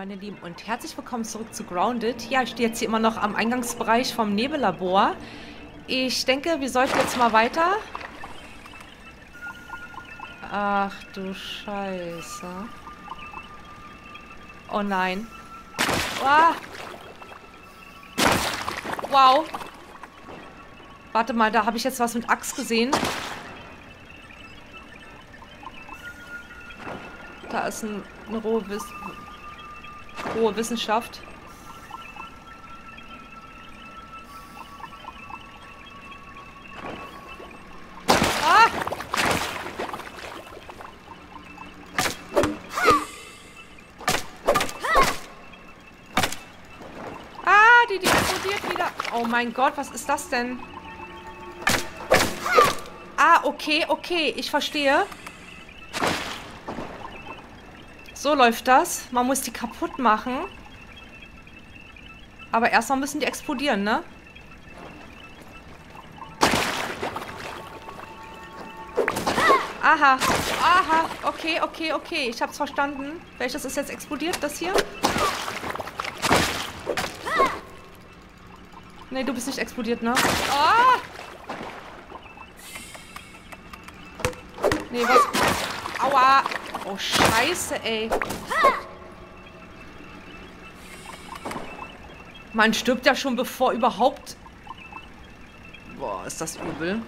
meine Lieben, und herzlich willkommen zurück zu Grounded. Ja, ich stehe jetzt hier immer noch am Eingangsbereich vom Nebellabor. Ich denke, wir sollten jetzt mal weiter. Ach du Scheiße. Oh nein. Ah. Wow. Warte mal, da habe ich jetzt was mit Axt gesehen. Da ist eine rohe Wissenschaft. Ah! Ah, die explodiert wieder. Oh mein Gott, was ist das denn? Ah, okay, okay, ich verstehe. So läuft das. Man muss die kaputt machen. Aber erstmal müssen die explodieren, ne? Aha. Aha. Okay, okay, okay. Ich hab's verstanden. Welches ist jetzt explodiert? Das hier? Nee, du bist nicht explodiert, ne? Oh! Nee, was? Aua! Oh, scheiße, ey. Man stirbt ja schon bevor überhaupt... Boah, ist das übel.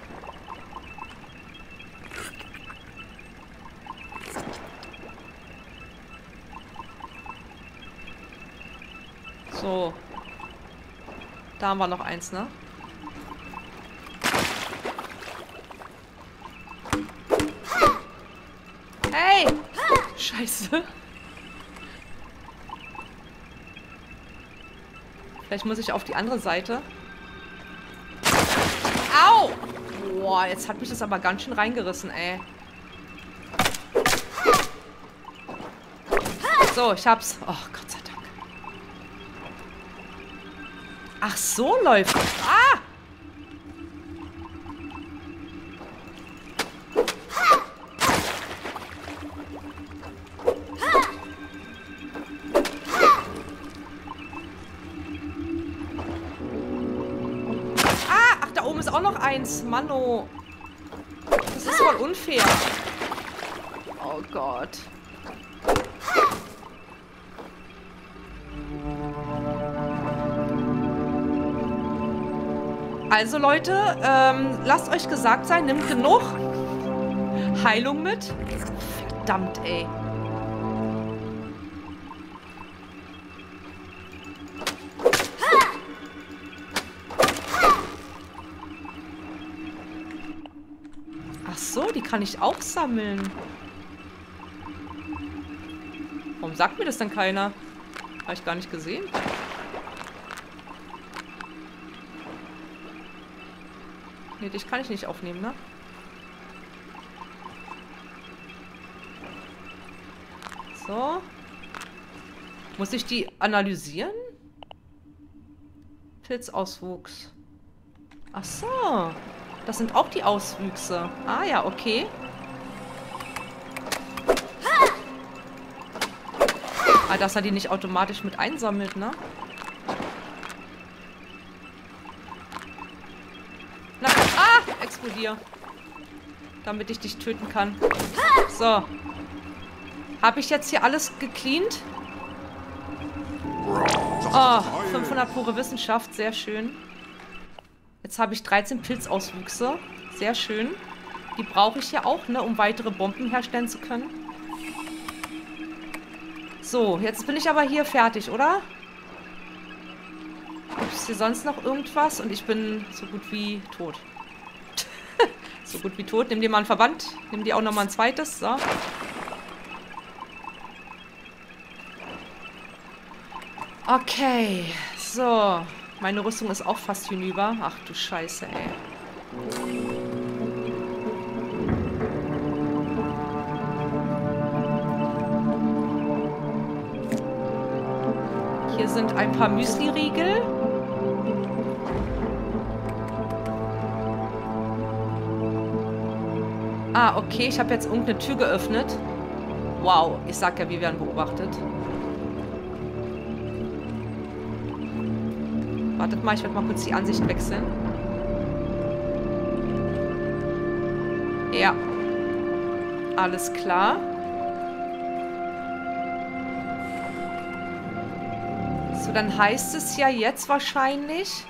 So. Da haben wir noch eins, ne? Hey! Scheiße. Vielleicht muss ich auf die andere Seite. Au! Boah, jetzt hat mich das aber ganz schön reingerissen, ey. So, ich hab's. Oh, Gott sei Dank. Ach, so läuft das. Ah! Ist auch noch eins. Mano. Das ist voll unfair. Oh Gott. Also Leute, lasst euch gesagt sein, nimmt genug Heilung mit. Verdammt, ey. So, die kann ich auch sammeln. Warum sagt mir das denn keiner? Habe ich gar nicht gesehen. Nee, dich kann ich nicht aufnehmen, ne? So. Muss ich die analysieren? Pilzauswuchs. Ach so. Das sind auch die Auswüchse. Ah ja, okay. Ah, dass er die nicht automatisch mit einsammelt, ne? Na, ah! Explodier. Damit ich dich töten kann. So. Habe ich jetzt hier alles gecleant? Oh, 500 pure Wissenschaft. Sehr schön. Jetzt habe ich 13 Pilzauswüchse. Sehr schön. Die brauche ich ja auch, ne, um weitere Bomben herstellen zu können. So, jetzt bin ich aber hier fertig, oder? Gibt es hier sonst noch irgendwas? Und ich bin so gut wie tot. So gut wie tot. Nimm dir mal einen Verband. Nimm dir auch nochmal ein zweites. So. Okay. So. Meine Rüstung ist auch fast hinüber. Ach du Scheiße, ey. Hier sind ein paar Müsli-Riegel. Ah, okay. Ich habe jetzt irgendeine Tür geöffnet. Wow. Ich sag ja, wir werden beobachtet. Wartet mal, ich werde mal kurz die Ansicht wechseln. Ja. Alles klar. So, dann heißt es ja jetzt wahrscheinlich,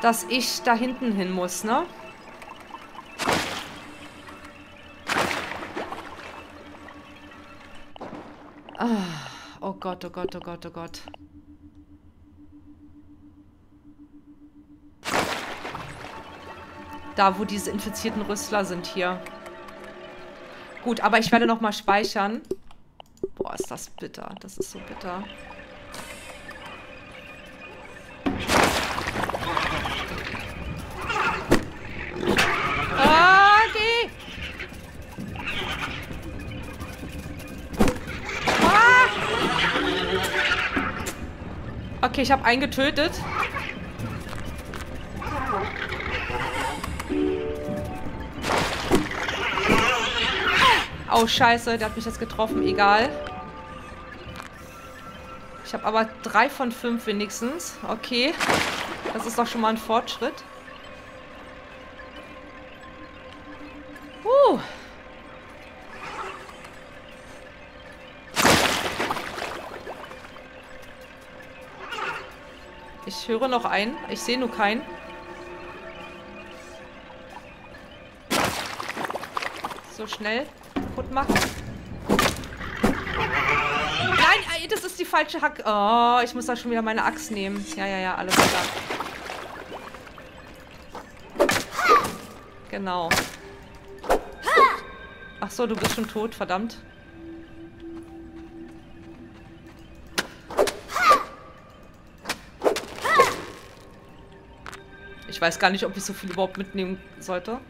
dass ich da hinten hin muss, ne? Ah, oh Gott, oh Gott, oh Gott, oh Gott. Da, wo diese infizierten Rüssler sind hier. Gut, aber ich werde nochmal speichern. Boah, ist das bitter. Das ist so bitter. Okay, ich habe einen getötet. Oh, scheiße, der hat mich jetzt getroffen. Egal. Ich habe aber 3 von 5 wenigstens. Okay. Das ist doch schon mal ein Fortschritt. Ich höre noch einen. Ich sehe nur keinen. So schnell. Kaputt machen. Nein, das ist die falsche Hacke. Oh, ich muss da schon wieder meine Axt nehmen. Ja, ja, ja, alles klar. Genau. Ach so, du bist schon tot, verdammt. Ich weiß gar nicht, ob ich so viel überhaupt mitnehmen sollte.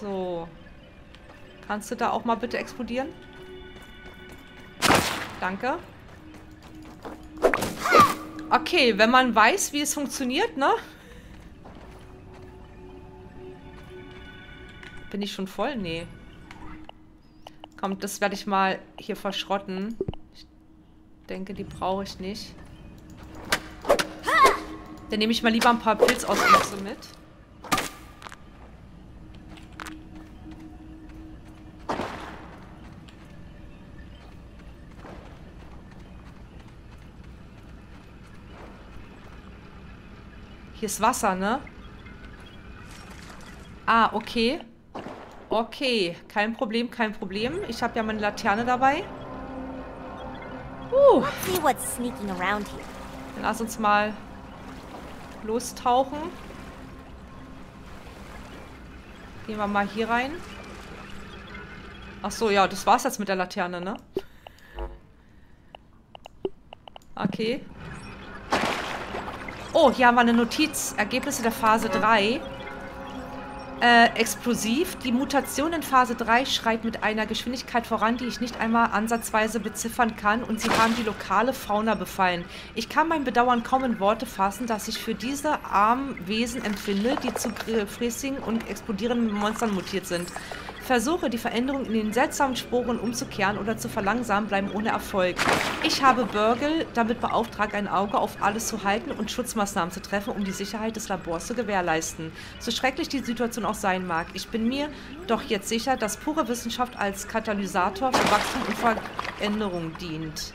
So. Kannst du da auch mal bitte explodieren? Danke. Okay, wenn man weiß, wie es funktioniert, ne? Bin ich schon voll? Nee. Komm, das werde ich mal hier verschrotten. Ich denke, die brauche ich nicht. Dann nehme ich mal lieber ein paar Pilzauswüchse mit. Hier ist Wasser, ne? Ah, okay. Okay, kein Problem, kein Problem. Ich habe ja meine Laterne dabei. Dann lass uns mal lostauchen. Gehen wir mal hier rein. Ach so, ja, das war's jetzt mit der Laterne, ne? Okay. Oh, hier haben wir eine Notiz. Ergebnisse der Phase 3. Explosiv. Die Mutation in Phase 3 schreitet mit einer Geschwindigkeit voran, die ich nicht einmal ansatzweise beziffern kann, und sie haben die lokale Fauna befallen. Ich kann mein Bedauern kaum in Worte fassen, dass ich für diese armen Wesen empfinde, die zu fräßigen und explodierenden Monstern mutiert sind. Versuche, die Veränderung in den seltsamen Sporen umzukehren oder zu verlangsamen, bleiben ohne Erfolg. Ich habe Börgel damit beauftragt, ein Auge auf alles zu halten und Schutzmaßnahmen zu treffen, um die Sicherheit des Labors zu gewährleisten. So schrecklich die Situation auch sein mag, ich bin mir doch jetzt sicher, dass pure Wissenschaft als Katalysator für Wachstum und Veränderung dient.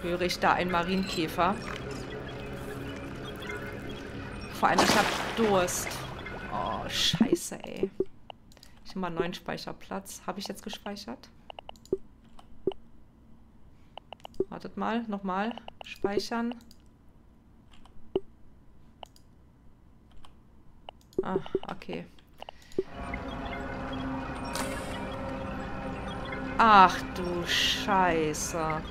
Höre ich da einen Marienkäfer? Vor allem, ich habe Durst. Oh, scheiße, ey. Ich habe mal einen neuen Speicherplatz. Habe ich jetzt gespeichert? Wartet mal, nochmal. Speichern. Ah, okay. Ach du Scheiße.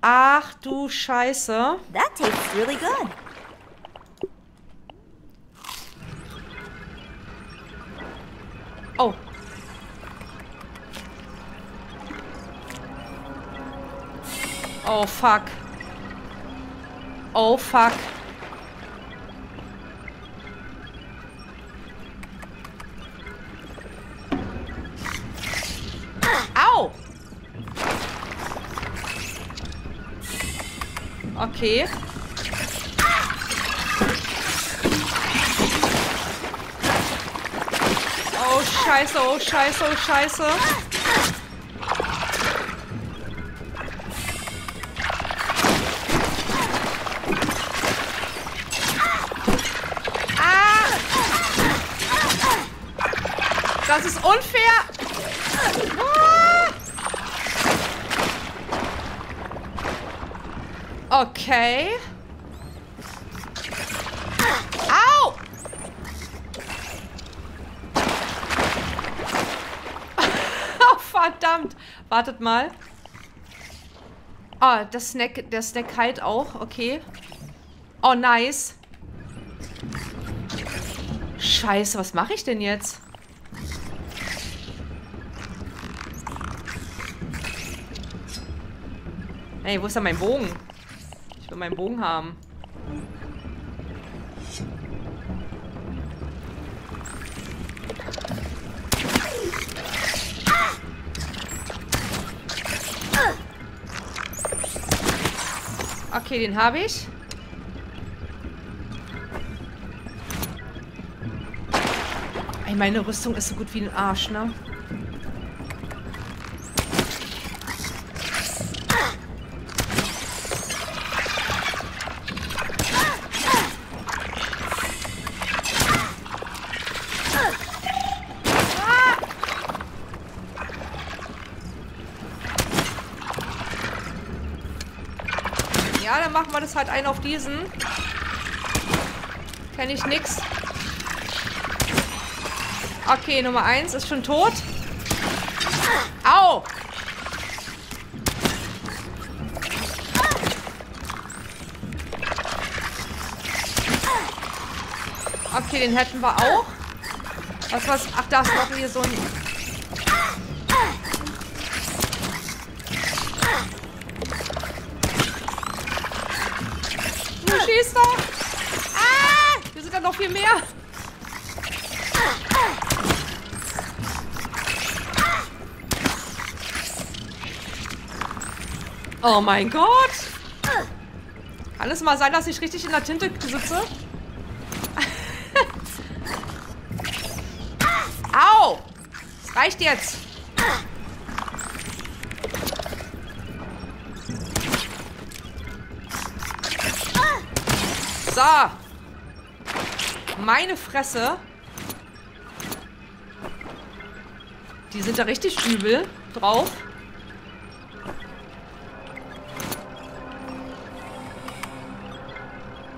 Ach du Scheiße. That tastes really good. Oh. Oh, fuck. Oh, fuck. Okay. Oh, scheiße, oh, scheiße, oh, scheiße. Das ist unfair! Ah! Okay. Au! Verdammt! Wartet mal. Ah, der Snack heilt auch. Okay. Oh, nice. Scheiße, was mache ich denn jetzt? Ey, wo ist denn mein Bogen? Ich will meinen Bogen haben. Okay, den habe ich. Ey, meine Rüstung ist so gut wie ein Arsch, ne? Ja, dann machen wir das halt einen auf diesen. Kenn ich nix. Okay, Nummer 1 ist schon tot. Au! Okay, den hätten wir auch. Was war's? Ach, da ist noch hier so ein... Schießt doch! Ah! Wir sind da noch viel mehr! Oh mein Gott! Kann es mal sein, dass ich richtig in der Tinte sitze? Au! Das reicht jetzt! So. Meine Fresse. Die sind da richtig übel drauf.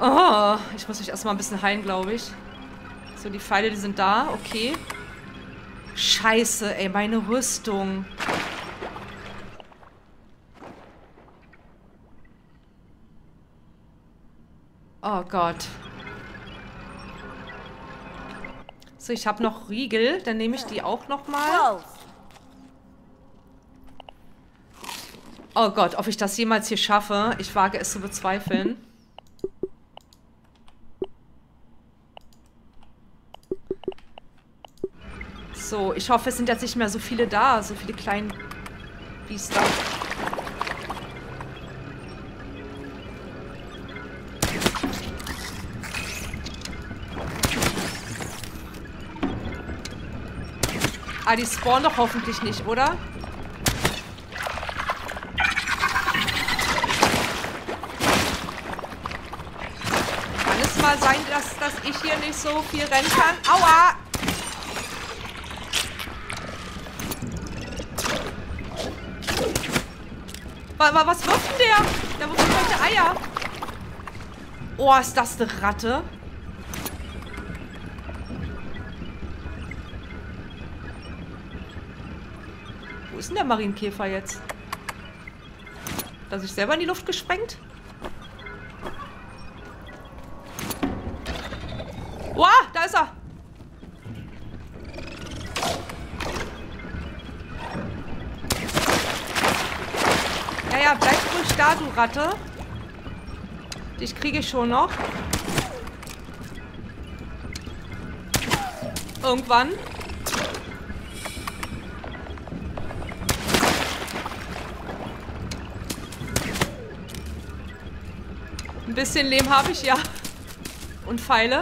Oh, ich muss mich erstmal ein bisschen heilen, glaube ich. So, die Pfeile, die sind da. Okay. Scheiße, ey, meine Rüstung. Oh Gott. So, ich habe noch Riegel. Dann nehme ich die auch nochmal. Oh Gott, ob ich das jemals hier schaffe. Ich wage es zu bezweifeln. So, ich hoffe, es sind jetzt nicht mehr so viele da. So viele kleinen Biester. Ah, die spawnen doch hoffentlich nicht, oder? Kann es mal sein, dass ich hier nicht so viel rennen kann? Aua! Was wirft denn der? Der wirft heute Eier. Oh, ist das eine Ratte? Wo ist denn der Marienkäfer jetzt? Hat er sich selber in die Luft gesprengt? Wow, da ist er! Ja, ja, bleib ruhig da, du Ratte. Dich kriege ich schon noch. Irgendwann. Ein bisschen Lehm habe ich, ja. Und Pfeile.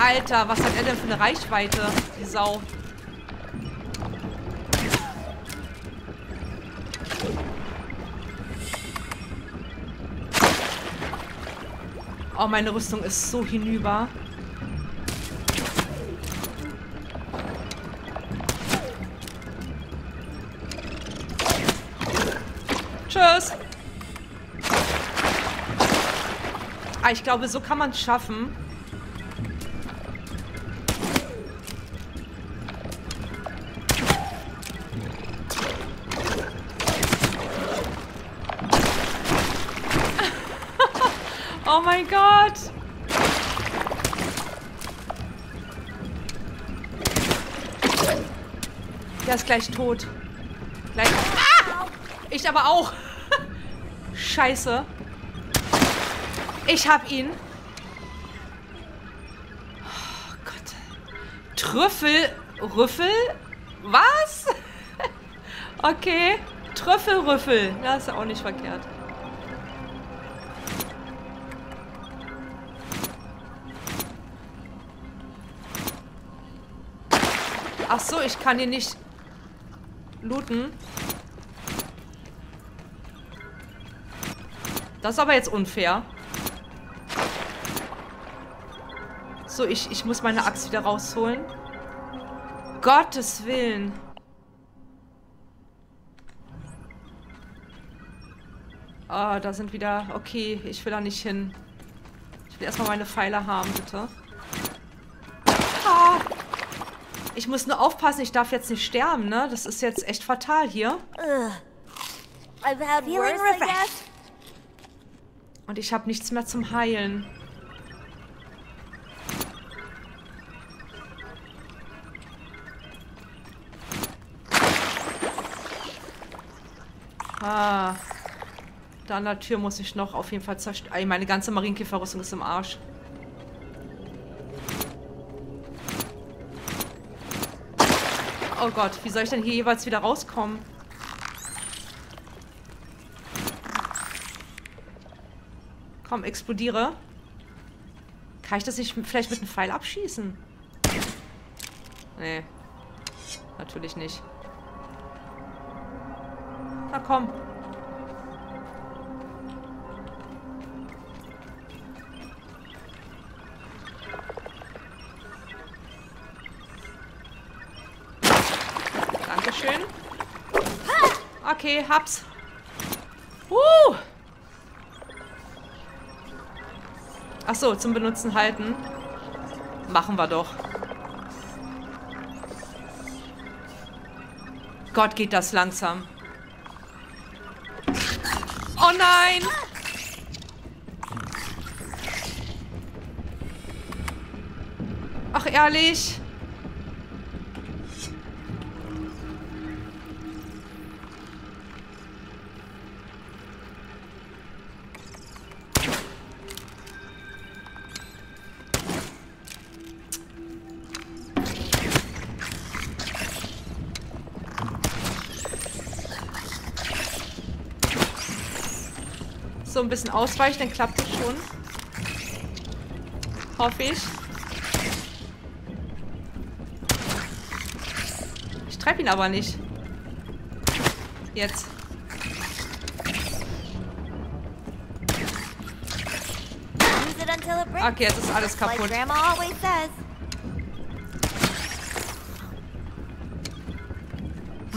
Alter, was hat er denn für eine Reichweite? Die Sau. Oh, meine Rüstung ist so hinüber. Tschüss. Ah, ich glaube, so kann man es schaffen. Oh mein Gott! Der ist gleich tot. Gleich. Ah! Ich aber auch. Scheiße. Ich hab ihn. Oh Gott. Trüffel. Rüffel? Was? Okay. Trüffelrüffel. Das ist ja auch nicht verkehrt. Ach so, ich kann ihn nicht looten. Das ist aber jetzt unfair. So, ich muss meine Axt wieder rausholen. Gottes Willen. Ah, da sind wieder... Okay, ich will da nicht hin. Ich will erstmal meine Pfeile haben, bitte. Ah! Ich muss nur aufpassen, ich darf jetzt nicht sterben, ne? Das ist jetzt echt fatal hier. Und ich habe nichts mehr zum Heilen. Ah. Da an der Tür muss ich noch auf jeden Fall zerstören. Meine ganze Marienkäferrüstung ist im Arsch. Oh Gott, wie soll ich denn hier jeweils wieder rauskommen? Komm, explodiere. Kann ich das nicht vielleicht mit einem Pfeil abschießen? Nee. Natürlich nicht. Na komm. Okay, hab's. Achso, zum Benutzen halten. Machen wir doch. Gott, geht das langsam. Oh nein! Ach, ehrlich? So ein bisschen ausweichen, dann klappt es schon. Hoffe ich. Ich treffe ihn aber nicht. Jetzt. Okay, jetzt ist alles kaputt.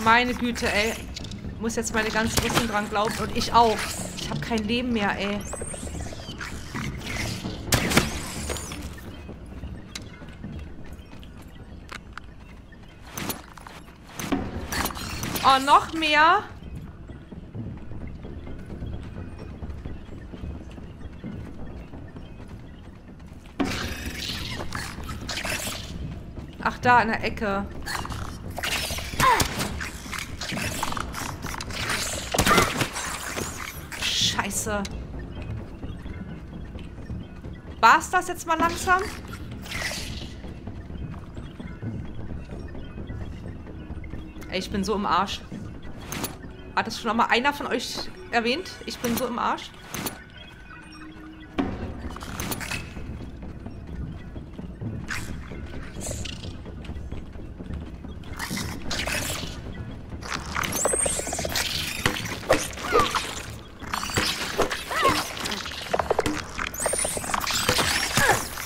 Meine Güte, ey. Ich muss jetzt meine ganzen Rüstung dran glauben und ich auch. Ich habe kein Leben mehr, ey. Oh, noch mehr? Ach, da in der Ecke. War's das jetzt mal langsam? Ey, ich bin so im Arsch. Hat das schon einmal einer von euch erwähnt? Ich bin so im Arsch.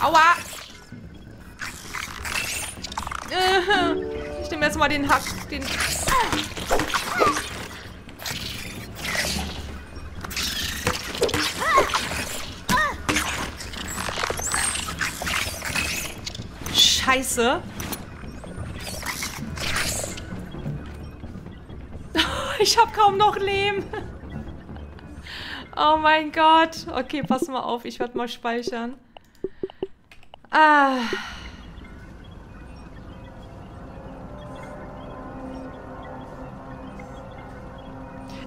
Aua! Ich nehme jetzt mal den Hack, den... Scheiße. Ich habe kaum noch Leben. Oh mein Gott. Okay, pass mal auf. Ich werde mal speichern. Ah.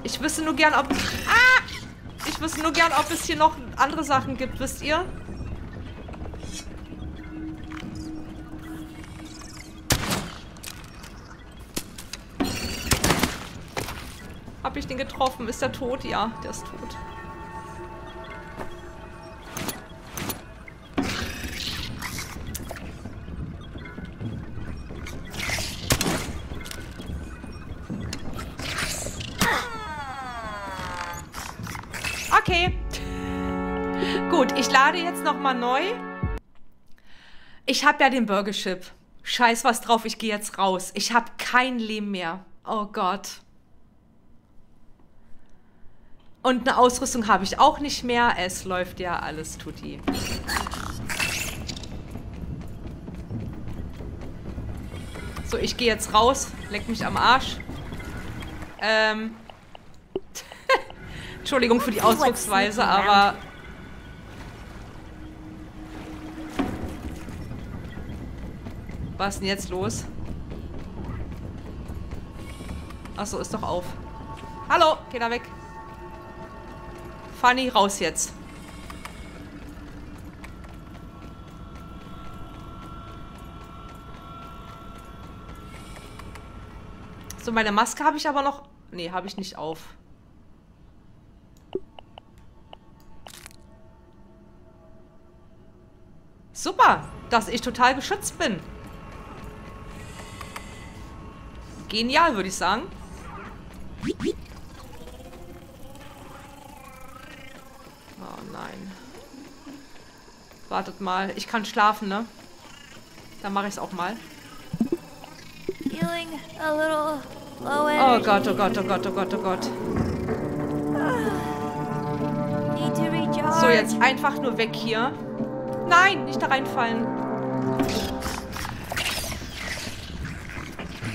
Ich wüsste nur gern, ob... Ah! Ich wüsste nur gern, ob es hier noch andere Sachen gibt. Wisst ihr? Hab ich den getroffen? Ist der tot? Ja, der ist tot. Okay. Gut, ich lade jetzt nochmal neu. Ich habe ja den Börgel-Chip. Scheiß was drauf, ich gehe jetzt raus. Ich habe kein Leben mehr. Oh Gott. Und eine Ausrüstung habe ich auch nicht mehr. Es läuft ja alles tutti. So, ich gehe jetzt raus. Leck mich am Arsch. Entschuldigung für die Ausdrucksweise, aber... Was ist denn jetzt los? Achso, ist doch auf. Hallo, geh da weg. Fanny, raus jetzt. So, meine Maske habe ich aber noch... Nee, habe ich nicht auf. Super, dass ich total geschützt bin. Genial, würde ich sagen. Nein. Wartet mal. Ich kann schlafen, ne? Dann mache ich es auch mal. Oh Gott, oh Gott, oh Gott, oh Gott, oh Gott. So, jetzt einfach nur weg hier. Nein, nicht da reinfallen.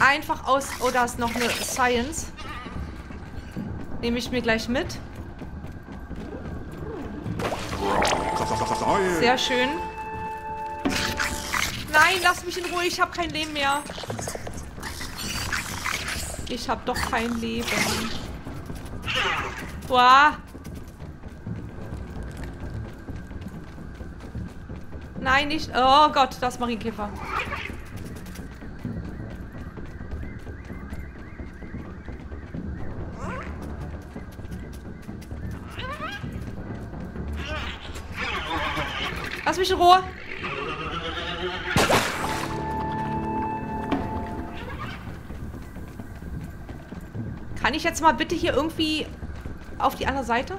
Einfach aus... Oh, da ist noch eine Science. Nehme ich mir gleich mit. Sehr schön. Nein, lass mich in Ruhe. Ich habe kein Leben mehr. Ich habe doch kein Leben. Boah. Nein, nicht. Oh Gott, das ist Marienkäfer. Lass mich in Ruhe. Kann ich jetzt mal bitte hier irgendwie auf die andere Seite?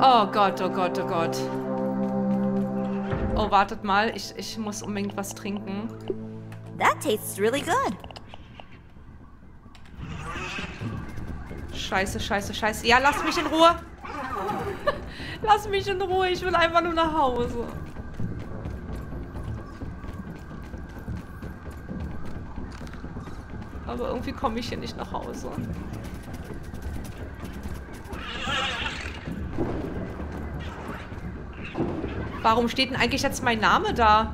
Oh Gott, oh Gott, oh Gott. Oh, wartet mal. Ich muss unbedingt was trinken. That tastes really good. Scheiße, scheiße, scheiße. Ja, lass mich in Ruhe. Lass mich in Ruhe. Ich will einfach nur nach Hause. Aber irgendwie komme ich hier nicht nach Hause. Warum steht denn eigentlich jetzt mein Name da?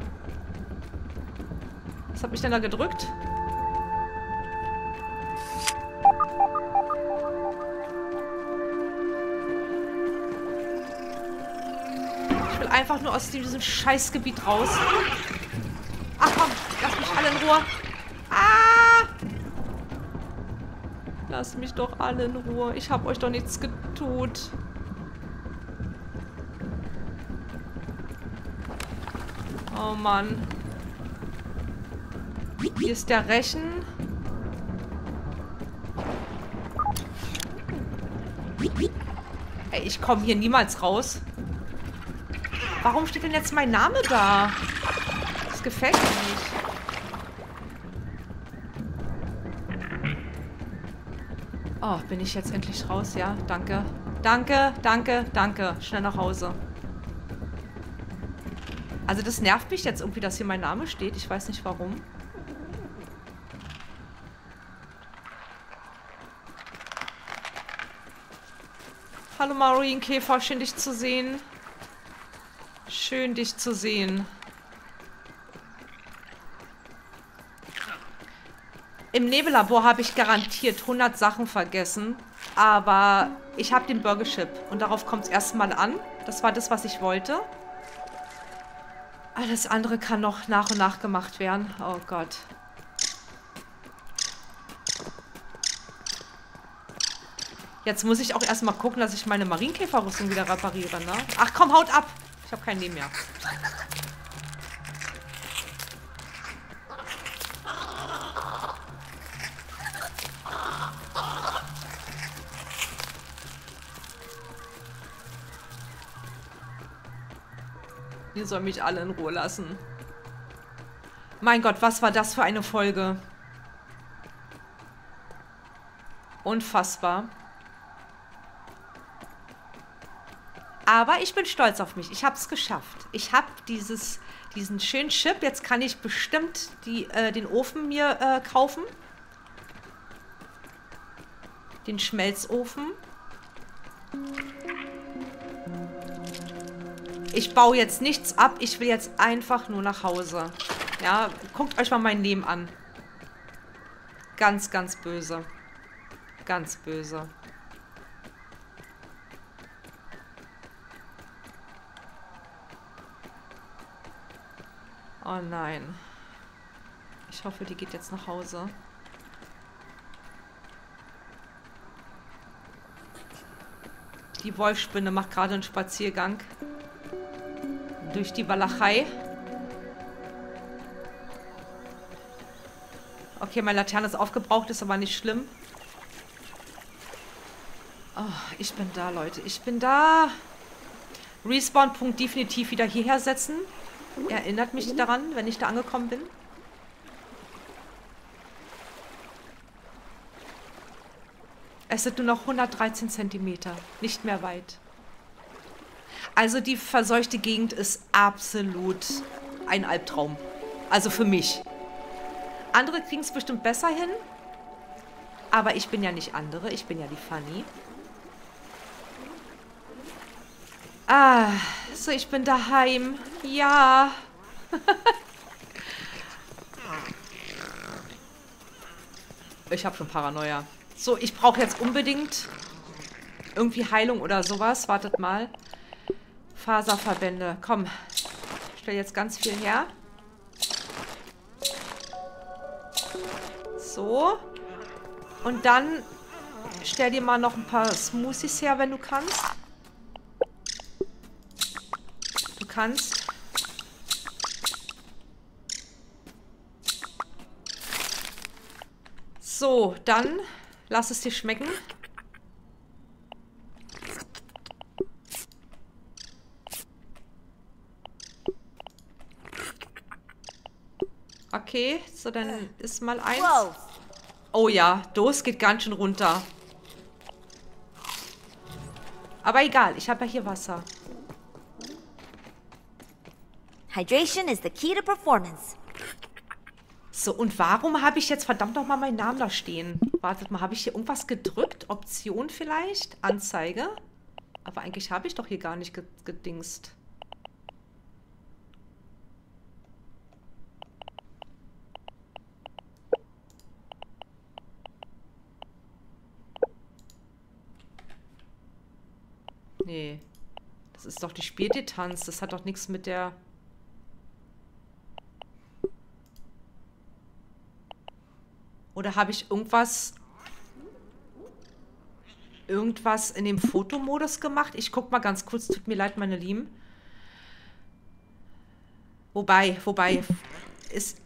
Was hat mich denn da gedrückt? einfach nur aus diesem Scheißgebiet raus. Ach komm, lass mich alle in Ruhe. Ah! Lass mich doch alle in Ruhe. Ich habe euch doch nichts getan. Oh Mann. Hier ist der Rechen. Ey, ich komme hier niemals raus. Warum steht denn jetzt mein Name da? Das gefällt mir nicht. Oh, bin ich jetzt endlich raus? Ja, danke. Danke, danke, danke. Schnell nach Hause. Also das nervt mich jetzt irgendwie, dass hier mein Name steht. Ich weiß nicht warum. Hallo Maureen, Käfer, schön dich zu sehen. Schön dich zu sehen. Im Nebellabor habe ich garantiert 100 Sachen vergessen. Aber ich habe den Börgel-Chip. Und darauf kommt es erstmal an. Das war das, was ich wollte. Alles andere kann noch nach und nach gemacht werden. Oh Gott. Jetzt muss ich auch erstmal gucken, dass ich meine Marienkäferrüstung wieder repariere, ne? Ach komm, haut ab! Ich habe kein Leben mehr. Ihr sollt mich alle in Ruhe lassen. Mein Gott, was war das für eine Folge? Unfassbar. Aber ich bin stolz auf mich. Ich habe es geschafft. Ich habe diesen schönen Chip. Jetzt kann ich bestimmt den Ofen mir kaufen. Den Schmelzofen. Ich baue jetzt nichts ab. Ich will jetzt einfach nur nach Hause. Ja, guckt euch mal mein Leben an. Ganz, ganz böse. Ganz böse. Oh nein. Ich hoffe, die geht jetzt nach Hause. Die Wolfspinne macht gerade einen Spaziergang. Durch die Walachei. Okay, meine Laterne ist aufgebraucht, ist aber nicht schlimm. Oh, ich bin da, Leute. Ich bin da. Respawn-Punkt definitiv wieder hierher setzen. Erinnert mich daran, wenn ich da angekommen bin. Es sind nur noch 113 cm. Nicht mehr weit. Also die verseuchte Gegend ist absolut ein Albtraum. Also für mich. Andere kriegen es bestimmt besser hin. Aber ich bin ja nicht andere. Ich bin ja die Fanny. Ah, so ich bin daheim. Ja. Ich habe schon Paranoia. So, ich brauche jetzt unbedingt irgendwie Heilung oder sowas. Wartet mal. Faserverbände. Komm. Ich stelle jetzt ganz viel her. So. Und dann stell dir mal noch ein paar Smoothies her, wenn du kannst. So, dann lass es dir schmecken. Okay, so dann ist mal eins. Oh ja, Durst geht ganz schön runter. Aber egal, ich habe ja hier Wasser. Hydration is the key to performance. So, und warum habe ich jetzt verdammt nochmal meinen Namen da stehen? Wartet mal, habe ich hier irgendwas gedrückt? Option vielleicht? Anzeige? Aber eigentlich habe ich doch hier gar nicht gedingst. Nee. Das ist doch die Spieldistanz. Das hat doch nichts mit der... Oder habe ich irgendwas in dem Fotomodus gemacht? Ich guck mal ganz kurz. Tut mir leid, meine Lieben. Wobei...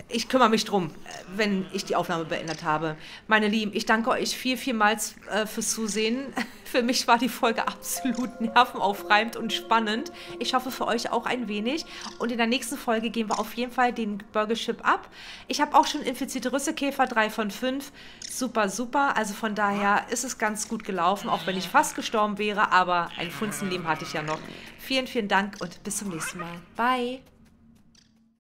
Ich kümmere mich drum, wenn ich die Aufnahme beendet habe. Meine Lieben, ich danke euch vielmals fürs Zusehen. Für mich war die Folge absolut nervenaufreibend und spannend. Ich hoffe für euch auch ein wenig. Und in der nächsten Folge gehen wir auf jeden Fall den Börgelchip ab. Ich habe auch schon infizierte Rüsselkäfer, 3 von 5. Super, super. Also von daher ist es ganz gut gelaufen, auch wenn ich fast gestorben wäre. Aber ein Funzenleben hatte ich ja noch. Vielen Dank und bis zum nächsten Mal. Bye.